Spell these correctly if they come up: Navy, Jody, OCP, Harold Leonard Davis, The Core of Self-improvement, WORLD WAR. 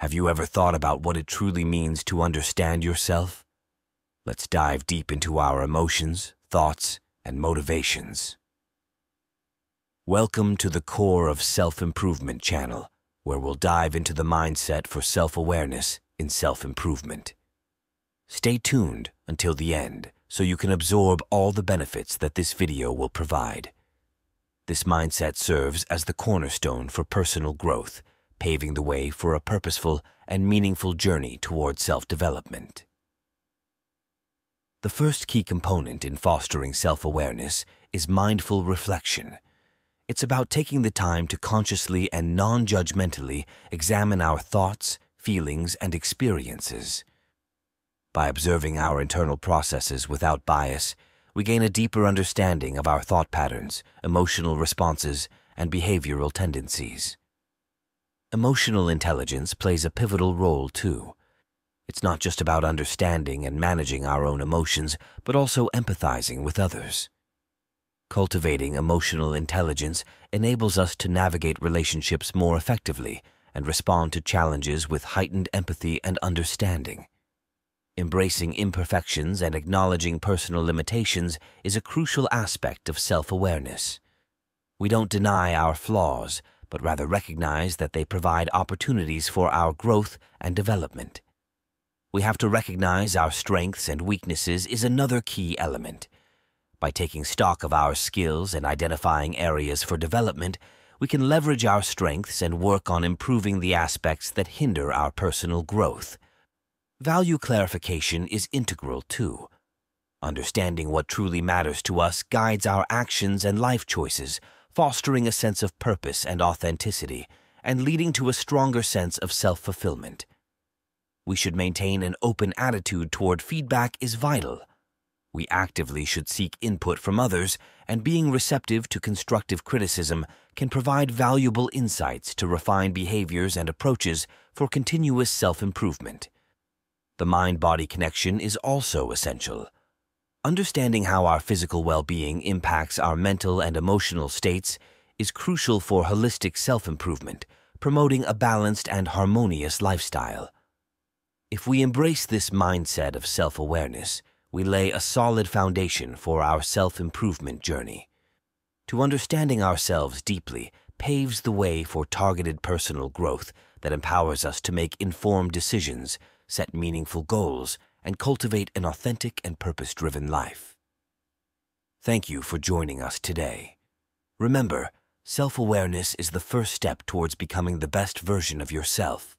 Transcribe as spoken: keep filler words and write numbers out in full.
Have you ever thought about what it truly means to understand yourself? Let's dive deep into our emotions, thoughts, and motivations. Welcome to the Core of Self-Improvement channel, where we'll dive into the mindset for self-awareness in self-improvement. Stay tuned until the end so you can absorb all the benefits that this video will provide. This mindset serves as the cornerstone for personal growth, paving the way for a purposeful and meaningful journey toward self-development. The first key component in fostering self-awareness is mindful reflection. It's about taking the time to consciously and non-judgmentally examine our thoughts, feelings, and experiences. By observing our internal processes without bias, we gain a deeper understanding of our thought patterns, emotional responses, and behavioral tendencies. Emotional intelligence plays a pivotal role too. It's not just about understanding and managing our own emotions, but also empathizing with others. Cultivating emotional intelligence enables us to navigate relationships more effectively and respond to challenges with heightened empathy and understanding. Embracing imperfections and acknowledging personal limitations is a crucial aspect of self-awareness. We don't deny our flaws, but rather recognize that they provide opportunities for our growth and development. We have to recognize our strengths and weaknesses is another key element. By taking stock of our skills and identifying areas for development, we can leverage our strengths and work on improving the aspects that hinder our personal growth. Value clarification is integral too. Understanding what truly matters to us guides our actions and life choices, fostering a sense of purpose and authenticity, and leading to a stronger sense of self-fulfillment. We should maintain an open attitude toward feedback is vital. We actively should seek input from others, and being receptive to constructive criticism can provide valuable insights to refine behaviors and approaches for continuous self-improvement. The mind-body connection is also essential. Understanding how our physical well-being impacts our mental and emotional states is crucial for holistic self-improvement, promoting a balanced and harmonious lifestyle. If we embrace this mindset of self-awareness, we lay a solid foundation for our self-improvement journey. To understanding ourselves deeply paves the way for targeted personal growth that empowers us to make informed decisions, set meaningful goals, and cultivate an authentic and purpose-driven life. Thank you for joining us today. Remember, self-awareness is the first step towards becoming the best version of yourself.